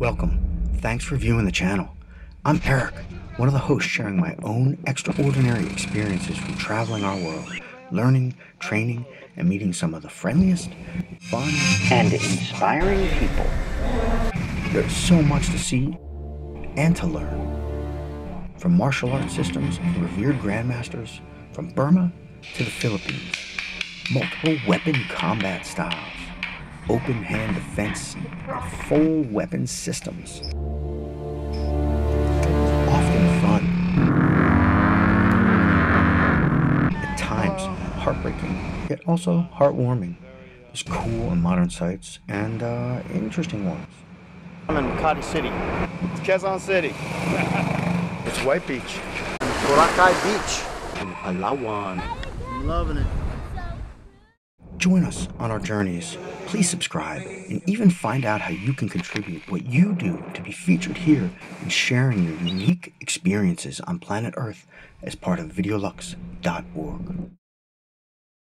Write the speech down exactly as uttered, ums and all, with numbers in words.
Welcome. Thanks for viewing the channel. I'm Eric, one of the hosts sharing my own extraordinary experiences from traveling our world, learning, training, and meeting some of the friendliest, fun, and inspiring people. There's so much to see and to learn. From martial arts systems and revered grandmasters, from Burma to the Philippines, multiple weapon combat styles, open hand defense, and full weapon systems. Often fun, at times heartbreaking, yet also heartwarming. There's cool and modern sites and uh, interesting ones. I'm in Makati City. It's Quezon City. It's White Beach. Boracay Beach. In Palawan. I'm loving it. Join us on our journeys. Please subscribe and even find out how you can contribute what you do to be featured here and sharing your unique experiences on planet Earth as part of Videolux dot org.